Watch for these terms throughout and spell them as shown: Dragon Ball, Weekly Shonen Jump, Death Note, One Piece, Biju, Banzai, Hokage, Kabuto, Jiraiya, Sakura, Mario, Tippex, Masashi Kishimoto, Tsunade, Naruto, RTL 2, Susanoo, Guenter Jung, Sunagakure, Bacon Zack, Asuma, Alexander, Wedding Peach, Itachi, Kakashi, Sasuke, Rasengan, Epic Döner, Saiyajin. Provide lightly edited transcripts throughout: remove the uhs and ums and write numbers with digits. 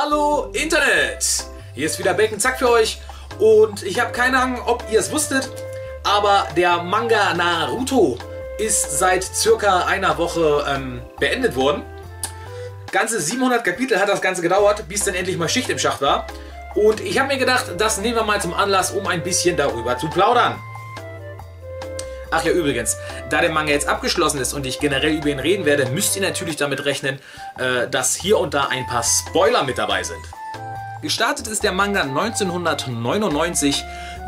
Hallo Internet! Hier ist wieder Bacon Zack für euch und ich habe keine Ahnung, ob ihr es wusstet, aber der Manga Naruto ist seit circa einer Woche beendet worden. Ganze 700 Kapitel hat das Ganze gedauert, bis dann endlich mal Schicht im Schacht war. Und ich habe mir gedacht, das nehmen wir mal zum Anlass, um ein bisschen darüber zu plaudern. Ach ja, übrigens, da der Manga jetzt abgeschlossen ist und ich generell über ihn reden werde, müsst ihr natürlich damit rechnen, dass hier und da ein paar Spoiler mit dabei sind. Gestartet ist der Manga 1999,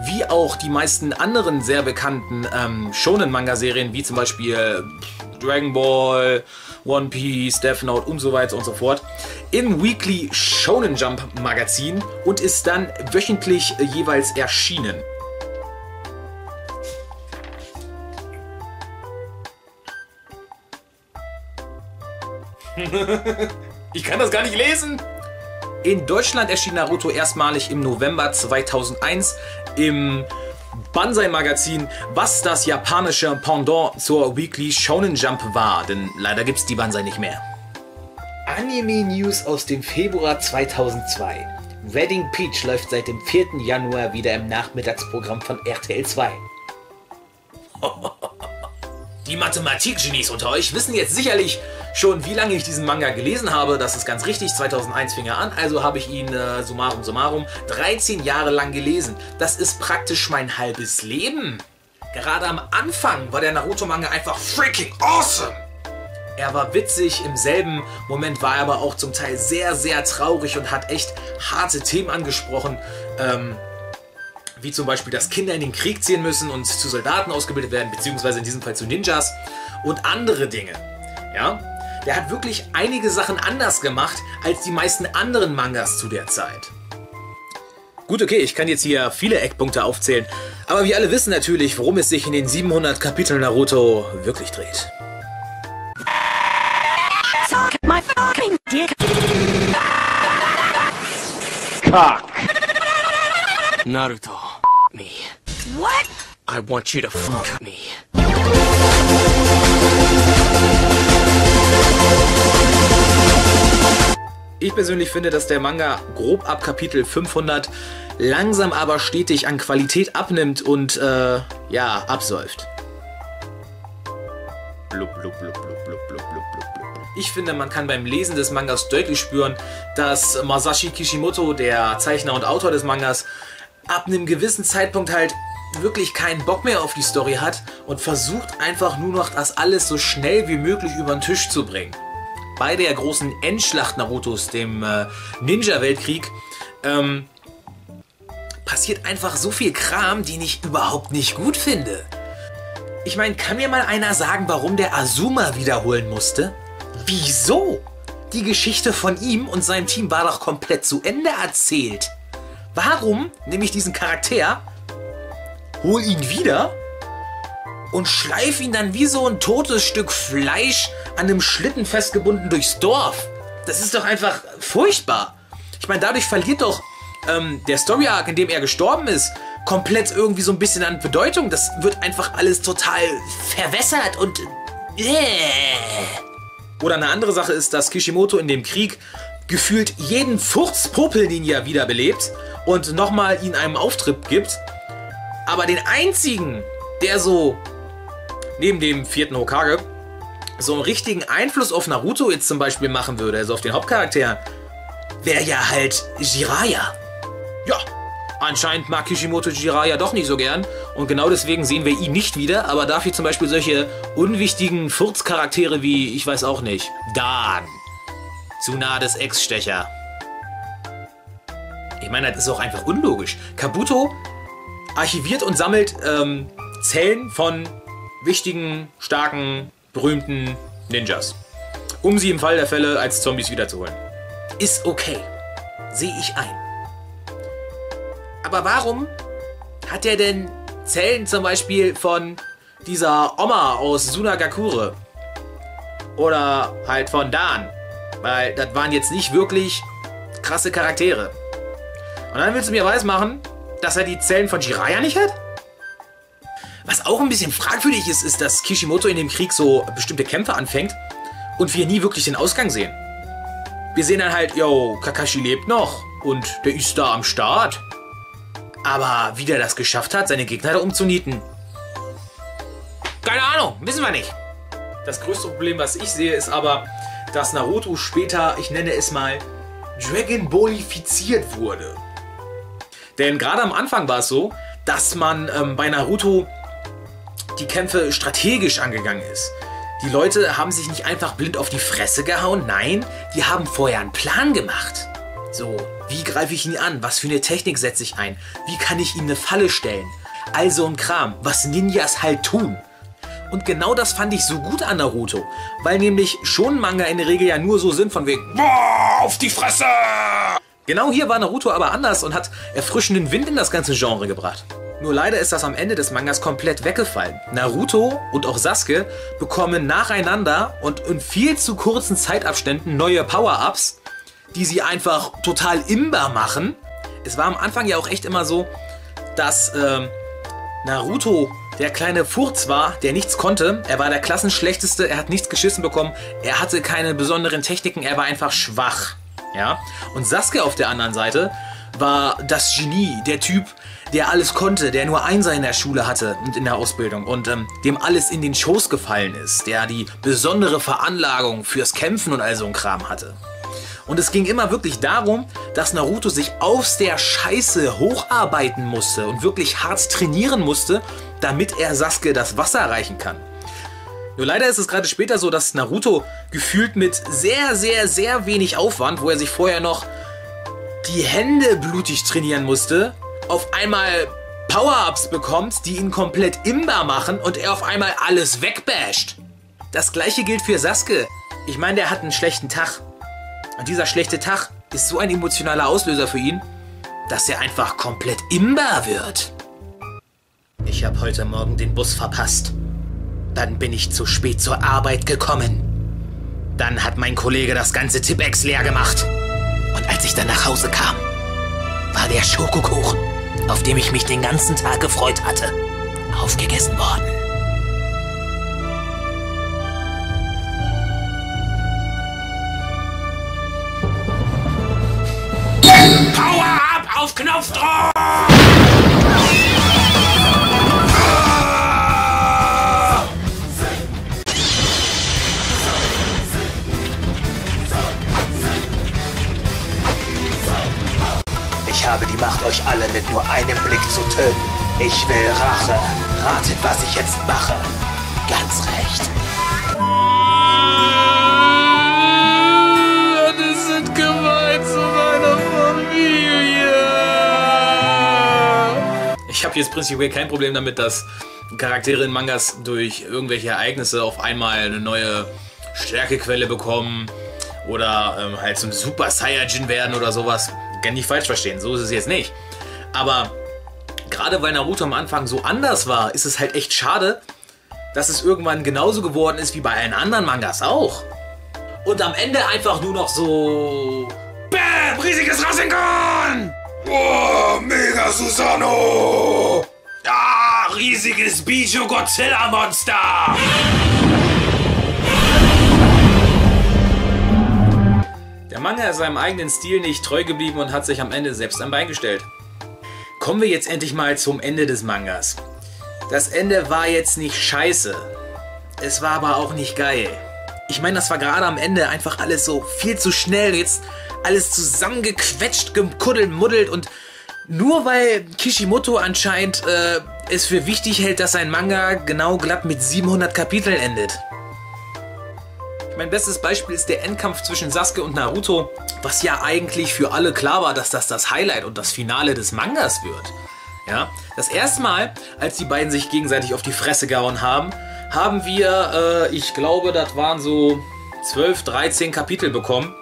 wie auch die meisten anderen sehr bekannten Shonen-Manga-Serien, wie zum Beispiel Dragon Ball, One Piece, Death Note und so weiter und so fort, im Weekly Shonen Jump Magazin und ist dann wöchentlich jeweils erschienen. Ich kann das gar nicht lesen! In Deutschland erschien Naruto erstmalig im November 2001 im Banzai Magazin, was das japanische Pendant zur Weekly Shonen Jump war, denn leider gibt's die Banzai nicht mehr. Anime News aus dem Februar 2002. Wedding Peach läuft seit dem 4. Januar wieder im Nachmittagsprogramm von RTL 2. Die Mathematikgenies unter euch wissen jetzt sicherlich schon, wie lange ich diesen Manga gelesen habe. Das ist ganz richtig, 2001 fing er an, also habe ich ihn summarum summarum 13 Jahre lang gelesen. Das ist praktisch mein halbes Leben. Gerade am Anfang war der Naruto-Manga einfach freaking awesome. Er war witzig, im selben Moment war er aber auch zum Teil sehr, sehr traurig und hat echt harte Themen angesprochen. Wie zum Beispiel, dass Kinder in den Krieg ziehen müssen und zu Soldaten ausgebildet werden, beziehungsweise in diesem Fall zu Ninjas und andere Dinge. Ja? Der hat wirklich einige Sachen anders gemacht, als die meisten anderen Mangas zu der Zeit. Gut, okay, ich kann jetzt hier viele Eckpunkte aufzählen, aber wir alle wissen natürlich, worum es sich in den 700 Kapiteln Naruto wirklich dreht. Suck my fucking dick. Cock. Naruto. Me. What? I want you to fuck me. Ich persönlich finde, dass der Manga grob ab Kapitel 500 langsam aber stetig an Qualität abnimmt und ja, absäuft. Blub, blub, blub, blub, blub, blub, blub, blub. Ich finde, man kann beim Lesen des Mangas deutlich spüren, dass Masashi Kishimoto, der Zeichner und Autor des Mangas, ab einem gewissen Zeitpunkt halt wirklich keinen Bock mehr auf die Story hat und versucht einfach nur noch, das alles so schnell wie möglich über den Tisch zu bringen. Bei der großen Endschlacht Narutos, dem Ninja-Weltkrieg, passiert einfach so viel Kram, den ich überhaupt nicht gut finde. Ich meine, kann mir mal einer sagen, warum der Asuma wiederholen musste? Wieso? Die Geschichte von ihm und seinem Team war doch komplett zu Ende erzählt. Warum nehme ich diesen Charakter, hol ihn wieder und schleif ihn dann wie so ein totes Stück Fleisch an einem Schlitten festgebunden durchs Dorf? Das ist doch einfach furchtbar. Ich meine, dadurch verliert doch der Story-Arc, in dem er gestorben ist, komplett irgendwie so ein bisschen an Bedeutung. Das wird einfach alles total verwässert und... Oder eine andere Sache ist, dass Kishimoto in dem Krieg gefühlt jeden Furzpopel, den er wiederbelebt und nochmal ihn einem Auftritt gibt. Aber den einzigen, der so neben dem 4. Hokage so einen richtigen Einfluss auf Naruto jetzt zum Beispiel machen würde, also auf den Hauptcharakter, wäre ja halt Jiraiya. Ja, anscheinend mag Kishimoto Jiraiya doch nicht so gern und genau deswegen sehen wir ihn nicht wieder, aber dafür zum Beispiel solche unwichtigen Furzcharaktere wie, ich weiß auch nicht, Dan, Tsunades Ex-Stecher. Ich meine, das ist auch einfach unlogisch. Kabuto archiviert und sammelt Zellen von wichtigen, starken, berühmten Ninjas, um sie im Fall der Fälle als Zombies wiederzuholen. Ist okay, sehe ich ein. Aber warum hat er denn Zellen zum Beispiel von dieser Oma aus Sunagakure? Oder halt von Dan? Weil das waren jetzt nicht wirklich krasse Charaktere. Und dann willst du mir weismachen, dass er die Zellen von Jiraiya nicht hat? Was auch ein bisschen fragwürdig ist, ist, dass Kishimoto in dem Krieg so bestimmte Kämpfe anfängt und wir nie wirklich den Ausgang sehen. Wir sehen dann halt, yo, Kakashi lebt noch und der ist da am Start. Aber wie der das geschafft hat, seine Gegner da umzunieten, keine Ahnung, wissen wir nicht. Das größte Problem, was ich sehe, ist aber, dass Naruto später, ich nenne es mal, Dragon Ballifiziert wurde. Denn gerade am Anfang war es so, dass man bei Naruto die Kämpfe strategisch angegangen ist. Die Leute haben sich nicht einfach blind auf die Fresse gehauen, nein, die haben vorher einen Plan gemacht. So, wie greife ich ihn an? Was für eine Technik setze ich ein? Wie kann ich ihm eine Falle stellen? Also ein Kram, was Ninjas halt tun. Und genau das fand ich so gut an Naruto, weil nämlich Shonen-Manga in der Regel ja nur so sind von wegen boah, auf die Fresse! Genau hier war Naruto aber anders und hat erfrischenden Wind in das ganze Genre gebracht. Nur leider ist das am Ende des Mangas komplett weggefallen. Naruto und auch Sasuke bekommen nacheinander und in viel zu kurzen Zeitabständen neue Power-Ups, die sie einfach total imbar machen. Es war am Anfang ja auch echt immer so, dass Naruto der kleine Furz war, der nichts konnte. Er war der Klassenschlechteste, er hat nichts geschissen bekommen, er hatte keine besonderen Techniken, er war einfach schwach. Ja? Und Sasuke auf der anderen Seite war das Genie, der Typ, der alles konnte, der nur Einser in der Schule hatte und in der Ausbildung und dem alles in den Schoß gefallen ist, der die besondere Veranlagung fürs Kämpfen und all so ein Kram hatte. Und es ging immer wirklich darum, dass Naruto sich aus der Scheiße hocharbeiten musste und wirklich hart trainieren musste, damit er Sasuke das Wasser reichen kann. Nur leider ist es gerade später so, dass Naruto gefühlt mit sehr, sehr, sehr wenig Aufwand, wo er sich vorher noch die Hände blutig trainieren musste, auf einmal Power-Ups bekommt, die ihn komplett imbar machen und er auf einmal alles wegbasht. Das gleiche gilt für Sasuke. Ich meine, der hat einen schlechten Tag. Und dieser schlechte Tag ist so ein emotionaler Auslöser für ihn, dass er einfach komplett imbar wird. Ich habe heute Morgen den Bus verpasst. Dann bin ich zu spät zur Arbeit gekommen. Dann hat mein Kollege das ganze Tippex leer gemacht. Und als ich dann nach Hause kam, war der Schokokuchen, auf dem ich mich den ganzen Tag gefreut hatte, aufgegessen worden. Power up auf Knopfdruck! Ich habe die Macht, euch alle mit nur einem Blick zu töten. Ich will Rache. Ratet, was ich jetzt mache. Ganz recht. Das sind gemein zu meiner Familie. Ich habe jetzt prinzipiell kein Problem damit, dass Charaktere in Mangas durch irgendwelche Ereignisse auf einmal eine neue Stärkequelle bekommen oder halt zum Super Saiyajin werden oder sowas. Kann nicht falsch verstehen, so ist es jetzt nicht. Aber gerade weil Naruto am Anfang so anders war, ist es halt echt schade, dass es irgendwann genauso geworden ist wie bei allen anderen Mangas auch. Und am Ende einfach nur noch so... BÄM! Riesiges Rasengan! Oh, mega Susanoo! Ah, riesiges Biju Godzilla-Monster! Der Manga ist seinem eigenen Stil nicht treu geblieben und hat sich am Ende selbst am Bein gestellt. Kommen wir jetzt endlich mal zum Ende des Mangas. Das Ende war jetzt nicht scheiße. Es war aber auch nicht geil. Ich meine, das war gerade am Ende einfach alles so viel zu schnell. Jetzt alles zusammengequetscht, gekuddelt, muddelt und nur weil Kishimoto anscheinend es für wichtig hält, dass sein Manga genau glatt mit 700 Kapiteln endet. Mein bestes Beispiel ist der Endkampf zwischen Sasuke und Naruto, was ja eigentlich für alle klar war, dass das das Highlight und das Finale des Mangas wird. Ja? Das erste Mal, als die beiden sich gegenseitig auf die Fresse gehauen haben, haben wir, ich glaube, das waren so 12, 13 Kapitel bekommen,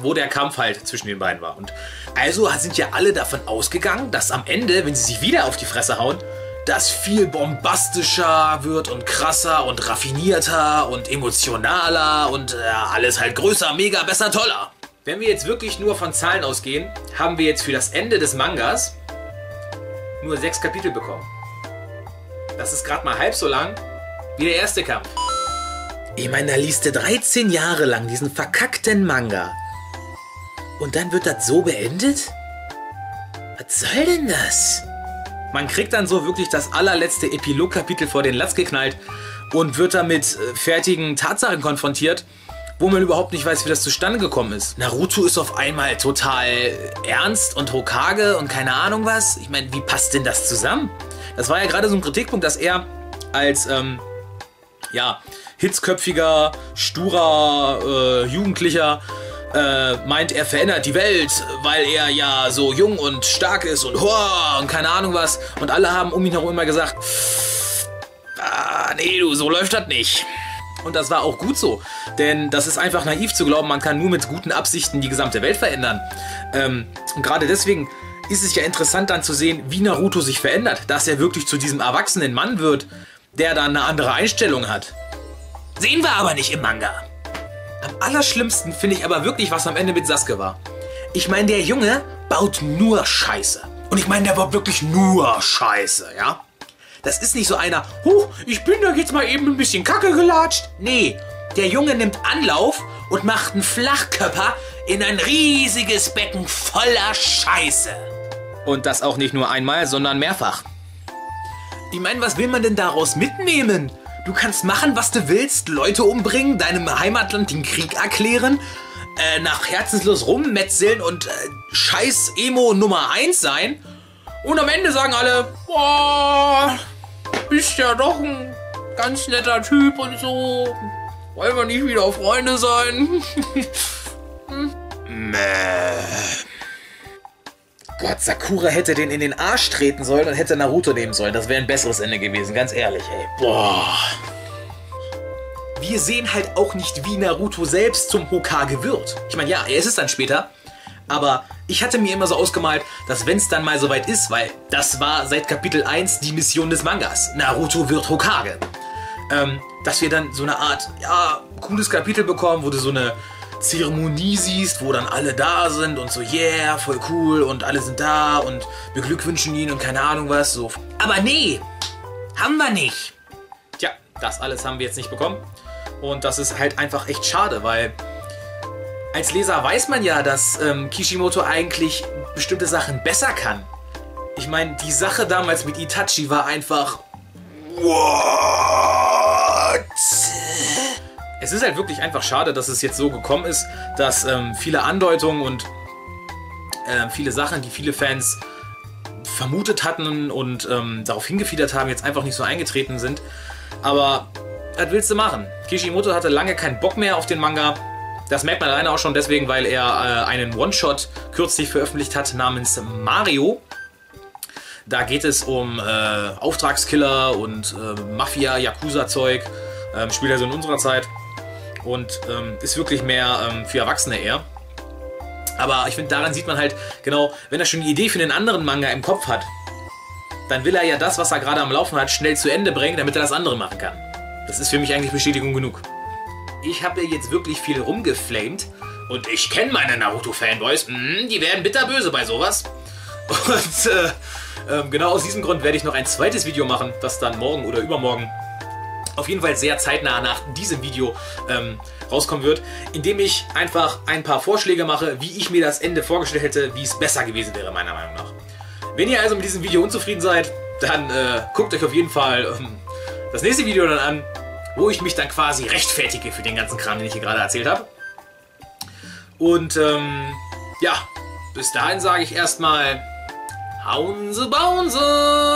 wo der Kampf halt zwischen den beiden war. Und also sind ja alle davon ausgegangen, dass am Ende, wenn sie sich wieder auf die Fresse hauen, das viel bombastischer wird und krasser und raffinierter und emotionaler und alles halt größer, mega, besser, toller. Wenn wir jetzt wirklich nur von Zahlen ausgehen, haben wir jetzt für das Ende des Mangas nur 6 Kapitel bekommen. Das ist gerade mal halb so lang wie der erste Kampf. in meiner Liste 13 Jahre lang diesen verkackten Manga. Und dann wird das so beendet? Was soll denn das? Man kriegt dann so wirklich das allerletzte Epilogkapitel vor den Latz geknallt und wird dann mit fertigen Tatsachen konfrontiert, wo man überhaupt nicht weiß, wie das zustande gekommen ist. Naruto ist auf einmal total ernst und Hokage und keine Ahnung was. Ich meine, wie passt denn das zusammen? Das war ja gerade so ein Kritikpunkt, dass er als, ja, hitzköpfiger, sturer Jugendlicher meint, er verändert die Welt, weil er ja so jung und stark ist und hoa und keine Ahnung was. Und alle haben um ihn herum immer gesagt, ah, nee, du, so läuft das nicht. Und das war auch gut so, denn das ist einfach naiv zu glauben, man kann nur mit guten Absichten die gesamte Welt verändern. Und gerade deswegen ist es ja interessant dann zu sehen, wie Naruto sich verändert, dass er wirklich zu diesem erwachsenen Mann wird, der dann eine andere Einstellung hat. Sehen wir aber nicht im Manga. Am allerschlimmsten finde ich aber wirklich, was am Ende mit Sasuke war. Ich meine, der Junge baut nur Scheiße. Und ich meine, der war wirklich nur Scheiße, ja? Das ist nicht so einer, huch, ich bin da jetzt mal eben ein bisschen Kacke gelatscht. Nee, der Junge nimmt Anlauf und macht einen Flachkörper in ein riesiges Becken voller Scheiße. Und das auch nicht nur einmal, sondern mehrfach. Ich meine, was will man denn daraus mitnehmen? Du kannst machen, was du willst, Leute umbringen, deinem Heimatland den Krieg erklären, nach Herzenslust rummetzeln und scheiß Emo Nummer 1 sein. Und am Ende sagen alle, boah, bist ja doch ein ganz netter Typ und so. Wollen wir nicht wieder Freunde sein? Gott, Sakura hätte den in den Arsch treten sollen und hätte Naruto nehmen sollen. Das wäre ein besseres Ende gewesen, ganz ehrlich, ey. Boah. Wir sehen halt auch nicht, wie Naruto selbst zum Hokage wird. Ich meine, ja, er ist es dann später. Aber ich hatte mir immer so ausgemalt, dass wenn es dann mal soweit ist, weil das war seit Kapitel 1 die Mission des Mangas. Naruto wird Hokage. Dass wir dann so eine Art, ja, cooles Kapitel bekommen, wo du so eine Zeremonie siehst, wo dann alle da sind und so, yeah, voll cool und alle sind da und wir glückwünschen ihn und keine Ahnung was, so. Aber nee, haben wir nicht. Tja, das alles haben wir jetzt nicht bekommen. Und das ist halt einfach echt schade, weil als Leser weiß man ja, dass Kishimoto eigentlich bestimmte Sachen besser kann. Ich meine, die Sache damals mit Itachi war einfach... What? Es ist halt wirklich einfach schade, dass es jetzt so gekommen ist, dass viele Andeutungen und viele Sachen, die viele Fans vermutet hatten und darauf hingefiedert haben, jetzt einfach nicht so eingetreten sind. Aber was willst du machen? Kishimoto hatte lange keinen Bock mehr auf den Manga. Das merkt man alleine auch schon deswegen, weil er einen One-Shot kürzlich veröffentlicht hat namens Mario. Da geht es um Auftragskiller und Mafia-Yakuza-Zeug. Spielt also in unserer Zeit und ist wirklich mehr für Erwachsene eher. Aber ich finde, daran sieht man halt genau, wenn er schon die Idee für den anderen Manga im Kopf hat, dann will er ja das, was er gerade am Laufen hat, schnell zu Ende bringen, damit er das andere machen kann. Das ist für mich eigentlich Bestätigung genug. Ich habe jetzt wirklich viel rumgeflamed und ich kenne meine Naruto-Fanboys, die werden bitterböse bei sowas. Und genau aus diesem Grund werde ich noch ein zweites Video machen, das dann morgen oder übermorgen auf jeden Fall sehr zeitnah nach diesem Video rauskommen wird, indem ich einfach ein paar Vorschläge mache, wie ich mir das Ende vorgestellt hätte, wie es besser gewesen wäre, meiner Meinung nach. Wenn ihr also mit diesem Video unzufrieden seid, dann guckt euch auf jeden Fall das nächste Video dann an, wo ich mich dann quasi rechtfertige für den ganzen Kram, den ich hier gerade erzählt habe. Und ja, bis dahin sage ich erstmal, hauen Sie Baunse!